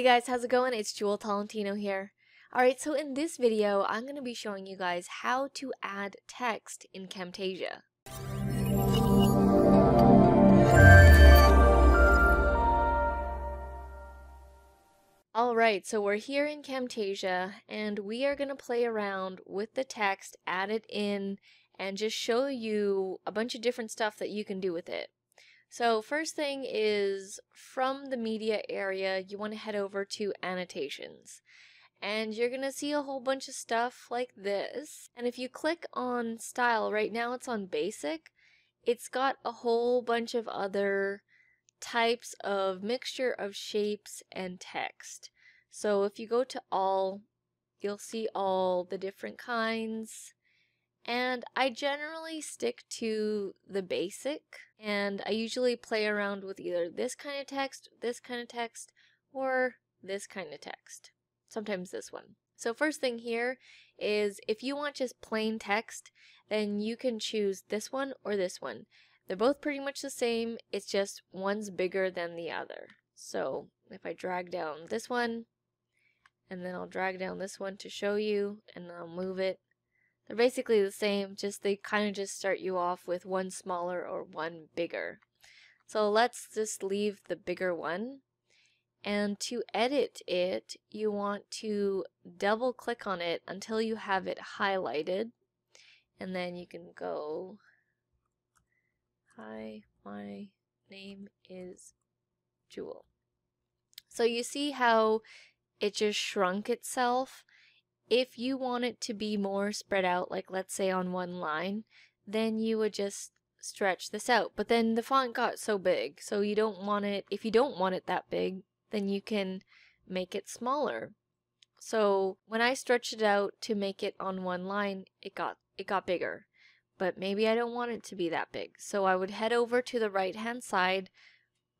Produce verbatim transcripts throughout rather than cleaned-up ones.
Hey guys, how's it going? It's Jewel Tolentino here. Alright, so in this video, I'm going to be showing you guys how to add text in Camtasia. Alright, so we're here in Camtasia, and we are going to play around with the text, add it in, and just show you a bunch of different stuff that you can do with it. So first thing is, from the media area, you want to head over to annotations. And you're going to see a whole bunch of stuff like this. And if you click on style, right now it's on basic, it's got a whole bunch of other types of mixture of shapes and text. So if you go to all, you'll see all the different kinds. And I generally stick to the basic, and I usually play around with either this kind of text, this kind of text, or this kind of text. Sometimes this one. So first thing here is, if you want just plain text, then you can choose this one or this one. They're both pretty much the same, it's just one's bigger than the other. So if I drag down this one, and then I'll drag down this one to show you, and then I'll move it. They're basically the same, just they kind of just start you off with one smaller or one bigger. So let's just leave the bigger one. And to edit it, you want to double click on it until you have it highlighted. And then you can go, hi, my name is Jewel. So you see how it just shrunk itself? If you want it to be more spread out, like let's say on one line, then you would just stretch this out. But then the font got so big, so you don't want it, if you don't want it that big, then you can make it smaller. So when I stretched it out to make it on one line, it got it got bigger. But maybe I don't want it to be that big. So I would head over to the right-hand side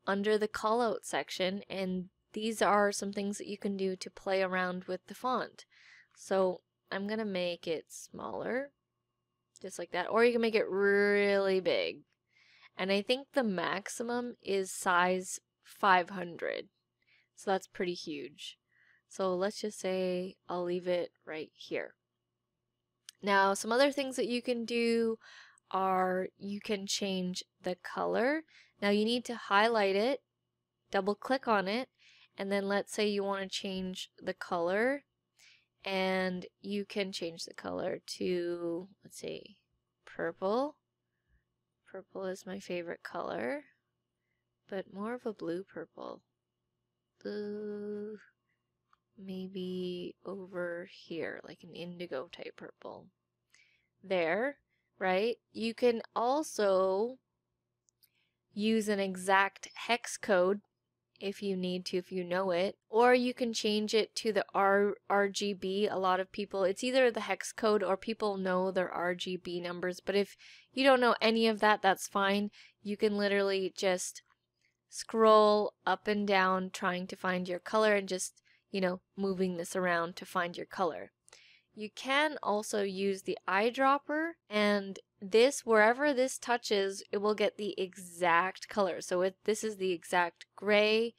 under the callout section, and these are some things that you can do to play around with the font. So I'm going to make it smaller, just like that, or you can make it really big. And I think the maximum is size five hundred, so that's pretty huge. So let's just say I'll leave it right here. Now, some other things that you can do are you can change the color. Now you need to highlight it, double click on it, and then let's say you want to change the color. And you can change the color to, let's see, purple. Purple is my favorite color, but more of a blue purple. Blue, maybe over here, like an indigo type purple. There, right? You can also use an exact hex code if you need to, if you know it, or you can change it to the R G B. A lot of people, it's either the hex code or people know their R G B numbers, but if you don't know any of that, that's fine. You can literally just scroll up and down trying to find your color and just, you know, moving this around to find your color. You can also use the eyedropper, and this, wherever this touches, it will get the exact color. So if this is the exact gray,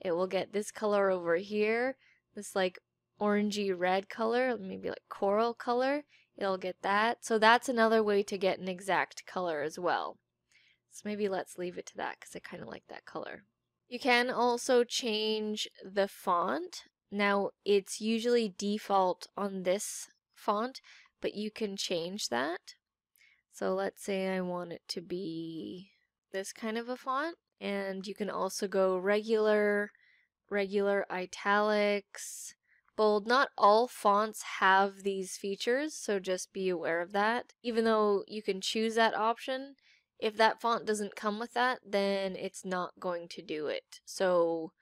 it will get this color over here, this like orangey red color, maybe like coral color, it'll get that. So that's another way to get an exact color as well. So maybe let's leave it to that because I kind of like that color. You can also change the font. Now, it's usually default on this font, but you can change that. So let's say I want it to be this kind of a font, and you can also go regular, regular italics, bold. Not all fonts have these features, so just be aware of that. Even though you can choose that option, if that font doesn't come with that, then it's not going to do it. So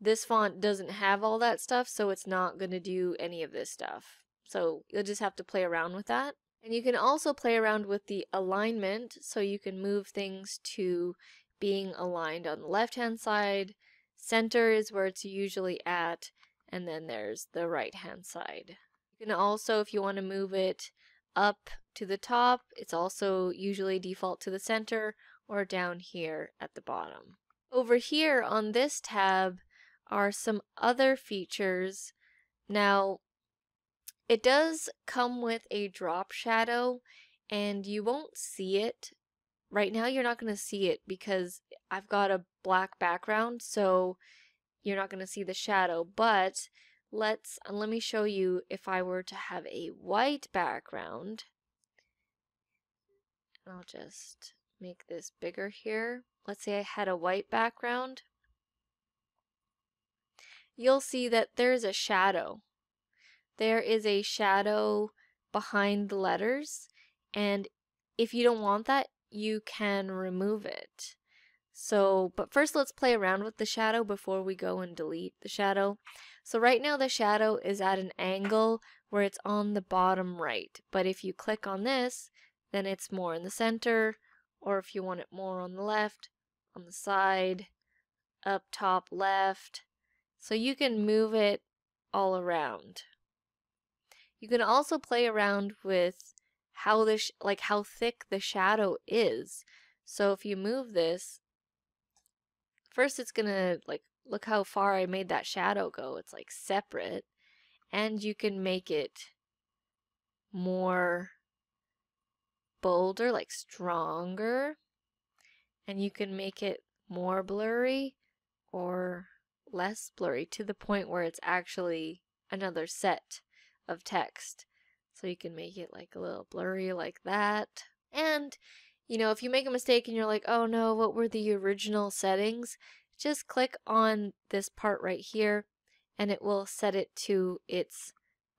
this font doesn't have all that stuff, so it's not going to do any of this stuff. So you'll just have to play around with that. And you can also play around with the alignment, so you can move things to being aligned on the left-hand side. Center is where it's usually at, and then there's the right-hand side. You can also, if you want to move it up to the top, it's also usually default to the center, or down here at the bottom. Over here on this tab are some other features. Now, it does come with a drop shadow, and you won't see it. Right now, you're not going to see it because I've got a black background, so you're not going to see the shadow. But let's let me show you if I were to have a white background. I'll just make this bigger here. Let's say I had a white background. You'll see that there's a shadow. There is a shadow behind the letters, and if you don't want that, you can remove it. So, but first let's play around with the shadow before we go and delete the shadow. So right now the shadow is at an angle where it's on the bottom right, but if you click on this, then it's more in the center, or if you want it more on the left, on the side, up top left. So you can move it all around. You can also play around with how this, like how thick the shadow is. So if you move this, first it's gonna, like, look how far I made that shadow go. It's like separate, and you can make it more bolder, like stronger, and you can make it more blurry or less blurry to the point where it's actually another set of text. So you can make it like a little blurry like that. And you know, if you make a mistake and you're like, oh no, what were the original settings? Just click on this part right here and it will set it to its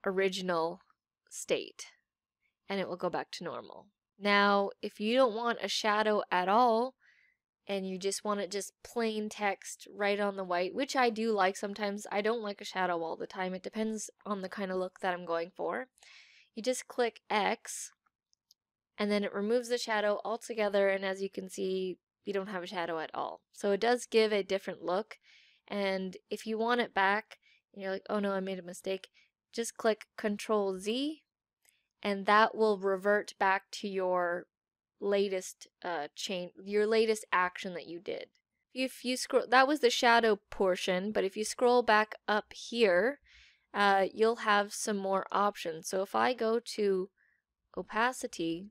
original state and it will go back to normal. Now, if you don't want a shadow at all and you just want it just plain text right on the white, which I do like sometimes. I don't like a shadow all the time. It depends on the kind of look that I'm going for. You just click X, and then it removes the shadow altogether, and as you can see, you don't have a shadow at all. So it does give a different look, and if you want it back, and you're like, oh no, I made a mistake, just click Control Z, and that will revert back to your latest uh change, your latest action that you did. If you scroll, that was the shadow portion, but if you scroll back up here, uh you'll have some more options. So if I go to opacity,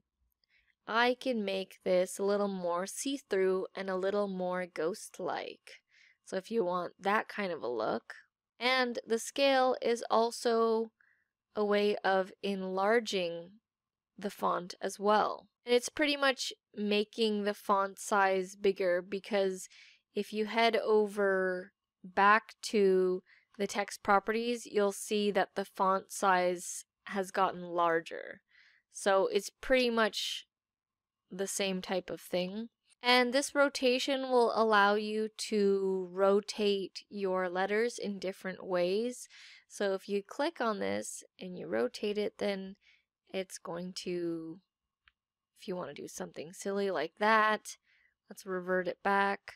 I can make this a little more see-through and a little more ghost-like. So if you want that kind of a look, and the scale is also a way of enlarging the font as well. And it's pretty much making the font size bigger, because if you head over back to the text properties, you'll see that the font size has gotten larger. So it's pretty much the same type of thing. And this rotation will allow you to rotate your letters in different ways. So if you click on this and you rotate it, then it's going to, if you want to do something silly like that, let's revert it back.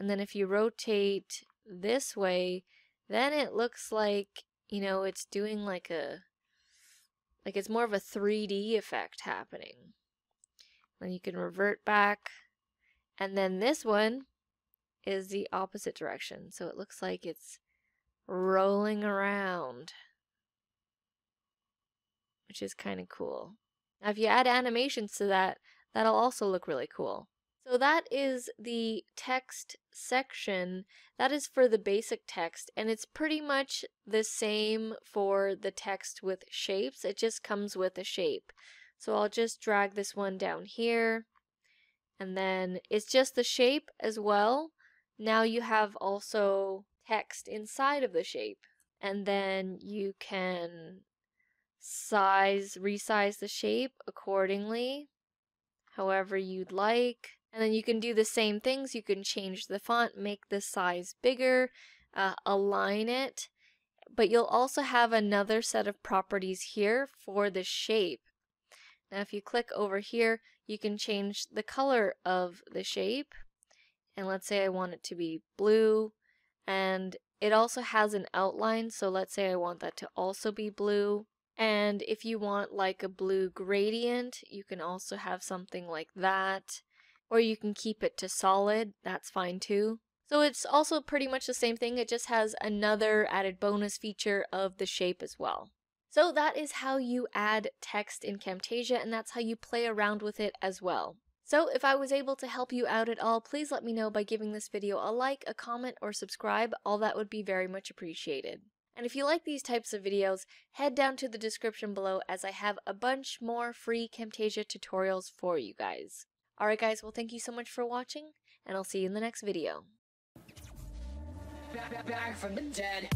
And then if you rotate this way, then it looks like, you know, it's doing like a, like it's more of a three D effect happening. Then you can revert back. And then this one is the opposite direction. So it looks like it's rolling around, which is kind of cool. Now, if you add animations to that, that'll also look really cool. So that is the text section. That is for the basic text, and it's pretty much the same for the text with shapes. It just comes with a shape. So I'll just drag this one down here, and then it's just the shape as well. Now you have also text inside of the shape, and then you can size, resize the shape accordingly, however you'd like. And then you can do the same things. You can change the font, make the size bigger, uh, align it, but you'll also have another set of properties here for the shape. Now if you click over here, you can change the color of the shape, and let's say I want it to be blue, and it also has an outline, so let's say I want that to also be blue. And if you want like a blue gradient, you can also have something like that, or you can keep it to solid, that's fine too. So it's also pretty much the same thing, it just has another added bonus feature of the shape as well. So that is how you add text in Camtasia, and that's how you play around with it as well. So if I was able to help you out at all, please let me know by giving this video a like, a comment, or subscribe. All that would be very much appreciated. And if you like these types of videos, head down to the description below as I have a bunch more free Camtasia tutorials for you guys. Alright guys, well thank you so much for watching, and I'll see you in the next video. Back, back from the dead.